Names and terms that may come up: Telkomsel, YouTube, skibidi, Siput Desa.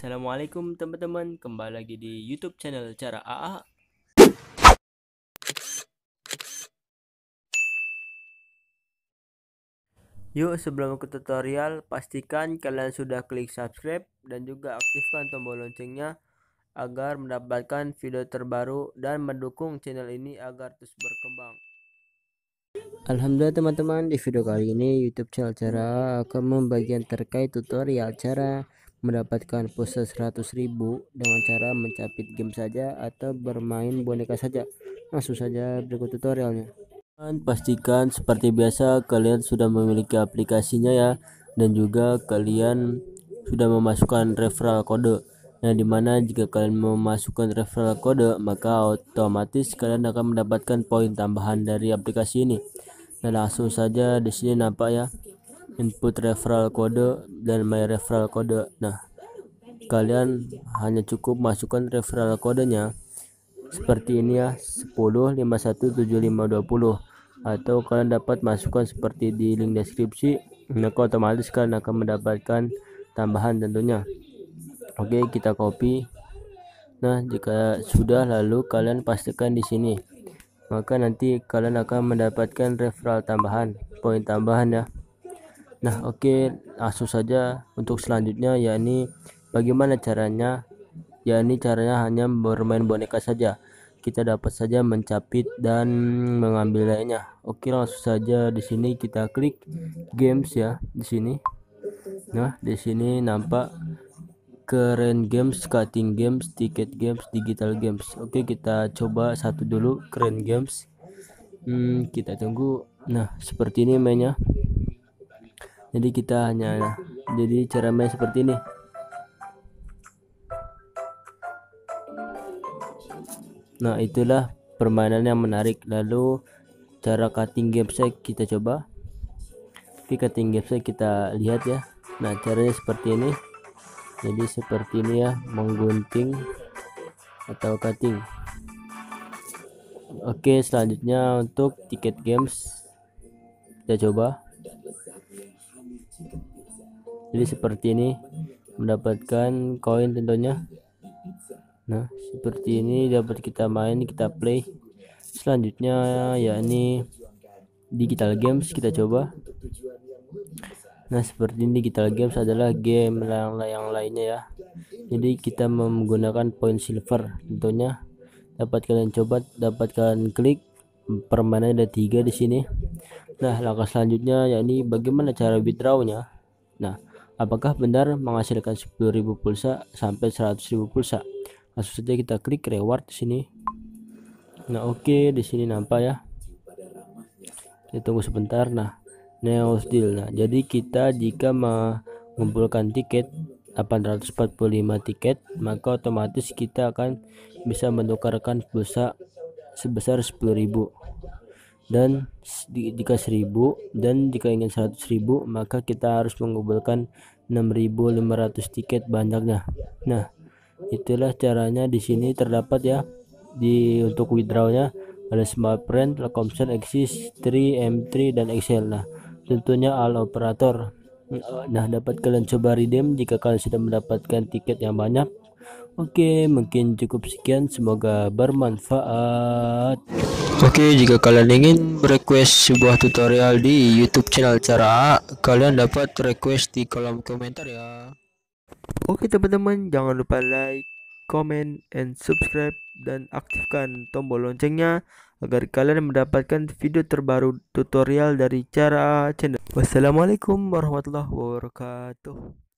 Assalamualaikum teman-teman, kembali lagi di YouTube channel Cara AA. Yuk, sebelum ke tutorial, pastikan kalian sudah klik subscribe dan juga aktifkan tombol loncengnya agar mendapatkan video terbaru dan mendukung channel ini agar terus berkembang. Alhamdulillah teman-teman, di video kali ini YouTube channel Cara akan membagikan terkait tutorial cara mendapatkan pulsa 100.000 dengan cara mencapit game saja atau bermain boneka saja. Langsung saja berikut tutorialnya. Pastikan seperti biasa kalian sudah memiliki aplikasinya ya, dan juga kalian sudah memasukkan referral code. Nah, dimana jika kalian memasukkan referral code maka otomatis kalian akan mendapatkan poin tambahan dari aplikasi ini. Nah, langsung saja di sini nampak ya, input referral code dan my referral code. Nah, kalian hanya cukup masukkan referral kodenya seperti ini ya, 10 51 75 20, atau kalian dapat masukkan seperti di link deskripsi, maka otomatis kalian akan mendapatkan tambahan tentunya. Oke, kita copy. Nah, jika sudah lalu kalian pastikan di sini, maka nanti kalian akan mendapatkan referral tambahan, poin tambahan ya. Nah, oke, langsung saja untuk selanjutnya, yakni bagaimana caranya, yakni caranya hanya bermain boneka saja. Kita dapat saja mencapit dan mengambil lainnya. Oke, langsung saja di sini kita klik games ya, di sini. Nah, di sini nampak keren games, cutting games, ticket games, digital games. Oke, kita coba satu dulu, keren games. Kita tunggu. Nah, seperti ini mainnya. Jadi kita hanya, jadi cara main seperti ini. Nah, itulah permainan yang menarik. Lalu cara cutting gamesnya kita coba. Oke, cutting gamesnya kita lihat ya. Nah, caranya seperti ini. Jadi seperti ini ya, menggunting atau cutting. Oke, selanjutnya untuk tiket games kita coba. Jadi seperti ini, mendapatkan koin tentunya. Nah, seperti ini dapat kita main, kita play. Selanjutnya yakni digital games kita coba. Nah, seperti ini digital games adalah game yang lainnya ya. Jadi kita menggunakan poin silver tentunya. Dapat kalian coba, dapat kalian klik. Permainannya ada 3 di sini. Nah, langkah selanjutnya yakni bagaimana cara withdrawnya. Nah, apakah benar menghasilkan 10.000 pulsa sampai 100.000 pulsa? Langsung saja kita klik reward di sini. Nah, oke, di sini nampak ya. Kita tunggu sebentar. Nah, Neos deal. Nah, jadi kita jika mengumpulkan tiket 845 tiket, maka otomatis kita akan bisa menukarkan pulsa sebesar 10.000 dan jika 1.000, dan jika ingin 100.000 maka kita harus mengumpulkan 6.500 tiket banyaknya. Nah, itulah caranya. Di sini terdapat ya, di untuk withdrawnya ada Smartprint, Telkomsel, Axis, Tri, M3 dan Excel. Nah, tentunya all operator. Nah, dapat kalian coba redeem jika kalian sudah mendapatkan tiket yang banyak. Oke, mungkin cukup sekian, semoga bermanfaat. Oke, jika kalian ingin request sebuah tutorial di YouTube channel Cara, kalian dapat request di kolom komentar ya. Oke teman-teman, jangan lupa like, comment, and subscribe dan aktifkan tombol loncengnya agar kalian mendapatkan video terbaru tutorial dari Cara Channel. Wassalamualaikum warahmatullahi wabarakatuh.